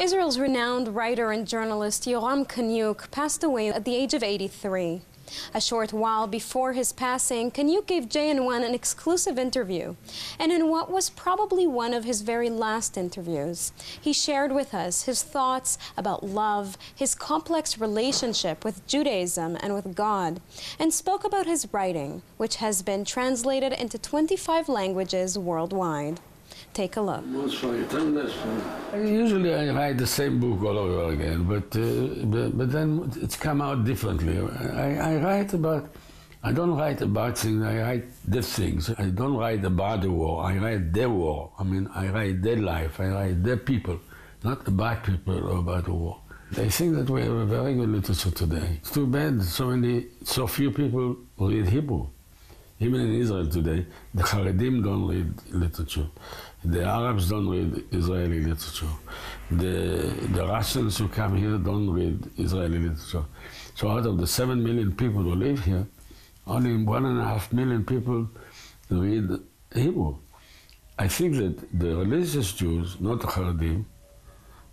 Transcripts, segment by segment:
Israel's renowned writer and journalist Yoram Kaniuk passed away at the age of 83. A short while before his passing, Kaniuk gave JN1 an exclusive interview, and in what was probably one of his very last interviews, he shared with us his thoughts about love, his complex relationship with Judaism and with God, and spoke about his writing, which has been translated into 25 languages worldwide. Take a look. Usually I write the same book all over again, but then it's come out differently. I don't write about things, I write the things. I don't write about the war, I write their war. I mean, I write their life, I write their people, not about people or about the war. I think that we have a very good literature today. It's too bad so few people read Hebrew. Even in Israel today, the Haredim don't read literature. The Arabs don't read Israeli literature. The Russians who come here don't read Israeli literature. So out of the 7 million people who live here, only 1.5 million people read Hebrew. I think that the religious Jews, not the Haredim,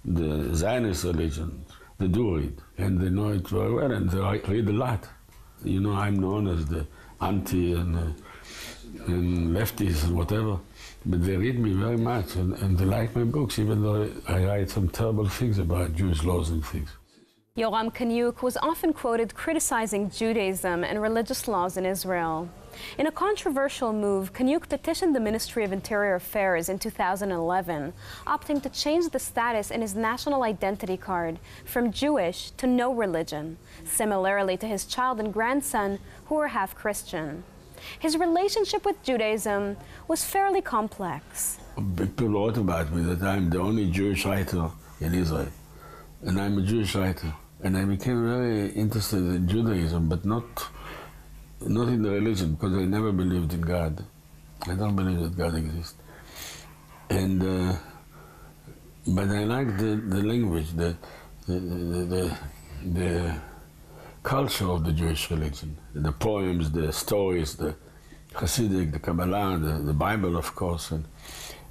the Zionist religion, they do read, and they know it very well, and they read a lot. You know, I'm known as the anti and lefties and whatever, but they read me very much and they like my books, even though I write some terrible things about Jewish laws and things. Yoram Kaniuk was often quoted criticizing Judaism and religious laws in Israel. In a controversial move, Kaniuk petitioned the Ministry of Interior Affairs in 2011, opting to change the status in his national identity card from Jewish to no religion, similarly to his child and grandson, who were half Christian. His relationship with Judaism was fairly complex. People wrote about me that I'm the only Jewish writer in Israel, and I'm a Jewish writer. And I became very interested in Judaism, but not in the religion, because I never believed in God. I don't believe that God exists. And but I like the language, the culture of the Jewish religion, the poems, the stories, the Hasidic, the Kabbalah, the Bible, of course.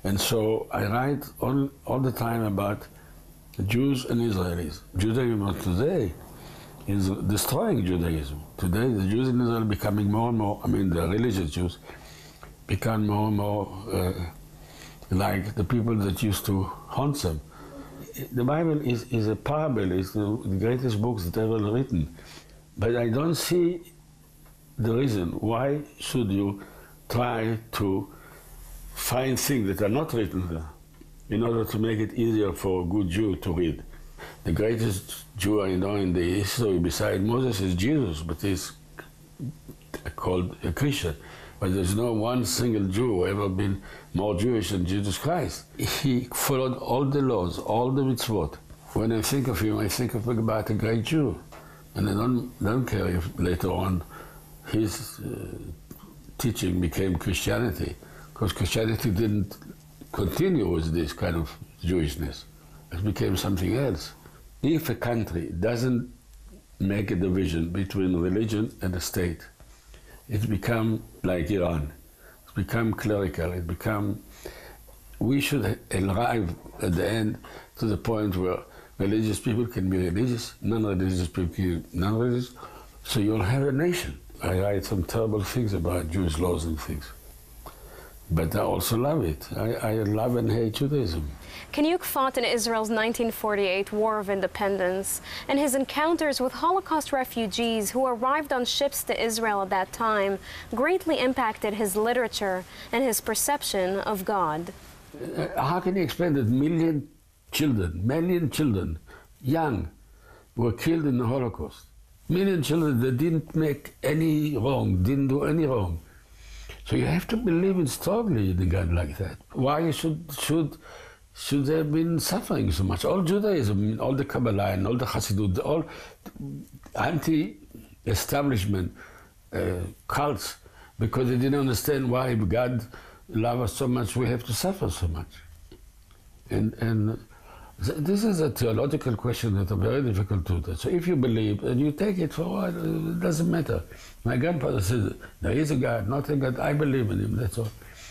And so I write all the time about Jews and Israelis. Judaism today is destroying Judaism. Today, the Jews in Israel becoming more and more, I mean, the religious Jews become more and more like the people that used to haunt them. The Bible is a parable, it's the greatest books that ever written. But I don't see the reason why should you try to find things that are not written there in order to make it easier for a good Jew to read. The greatest Jew I know in the history beside Moses is Jesus, but he's called a Christian. But there's no one single Jew who ever been more Jewish than Jesus Christ. He followed all the laws, all the mitzvot. When I think of him, I think of about a great Jew. And I don't care if later on his teaching became Christianity, because Christianity didn't continue with this kind of Jewishness. It became something else. If a country doesn't make a division between religion and the state, it's become like Iran. It's become clerical. We should arrive at the end to the point where religious people can be religious, non-religious people can be non-religious. So you'll have a nation. I write some terrible things about Jewish laws and things, but I also love it. I love and hate Judaism. Kaniuk fought in Israel's 1948 War of Independence, and his encounters with Holocaust refugees who arrived on ships to Israel at that time greatly impacted his literature and his perception of God. How can you explain that million children, young, were killed in the Holocaust? Million children that didn't make any wrong, didn't do any wrong. So you have to believe in strongly in a God like that. Why should they have been suffering so much? All Judaism, all the Kabbalah, and all the Hasidut, all anti-establishment cults, because they didn't understand why God loves us so much, we have to suffer so much. And this is a theological question that is very difficult to answer. So if you believe and you take it for what, it doesn't matter. My grandfather said, there is a God, not a God, I believe in him, that's all.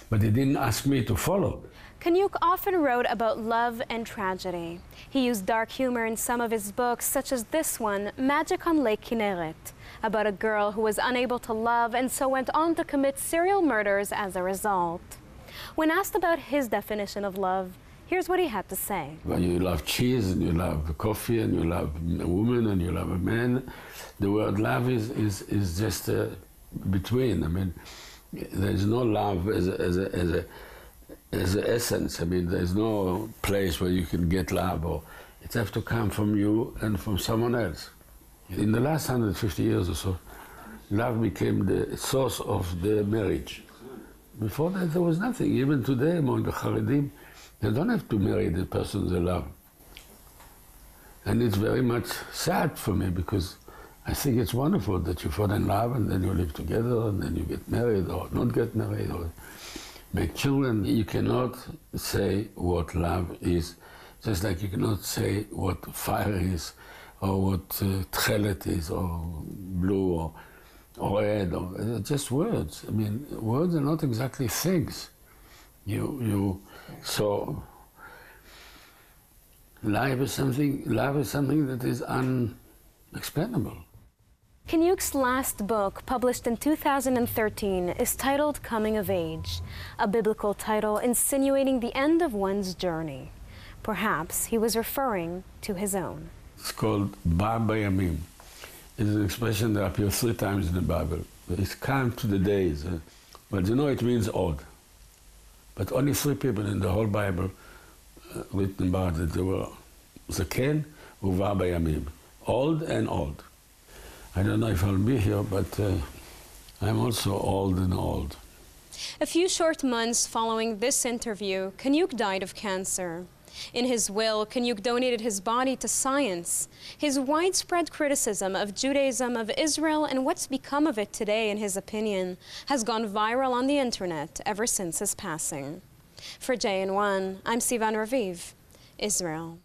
but they didn't ask me to follow. Kaniuk often wrote about love and tragedy. He used dark humor in some of his books, such as this one, Magic on Lake Kineret, about a girl who was unable to love and so went on to commit serial murders as a result. When asked about his definition of love, here's what he had to say. Well, you love cheese, and you love coffee, and you love a woman, and you love a man. The word love is just between. I mean, there's no love as an essence. I mean, there's no place where you can get love, or it has to come from you and from someone else. In the last 150 years or so, love became the source of the marriage. Before that, there was nothing. Even today, among the Haredim, they don't have to marry the person they love. And it's very much sad for me, because I think it's wonderful that you fall in love and then you live together and then you get married or not get married or make children. You cannot say what love is, just like you cannot say what fire is or what tchelet is or blue or red. Or just words. I mean, words are not exactly things. So love is something that is unexplainable. Kaniuk's last book, published in 2013, is titled Coming of Age, a biblical title insinuating the end of one's journey. Perhaps he was referring to his own. It's called Bar Bayamim. It's an expression that appears 3 times in the Bible. It's come to the days. But you know, it means old. But only 3 people in the whole Bible written about it. They were Zeken u'va Yamim, old and old. I don't know if I'll be here, but I'm also old and old. A few short months following this interview, Kaniuk died of cancer. In his will, Kaniuk donated his body to science. His widespread criticism of Judaism, of Israel, and what's become of it today, in his opinion, has gone viral on the internet ever since his passing. For JN1, I'm Sivan Raviv, Israel.